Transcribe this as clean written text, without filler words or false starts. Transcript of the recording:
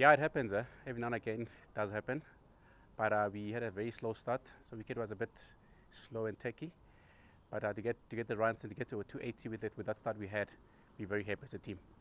Yeah, it happens. Every now and again it does happen. But we had a very slow start, so wicket was a bit slow and techy. But to get the runs and to get to a 280 with that start we had, we're very happy as a team.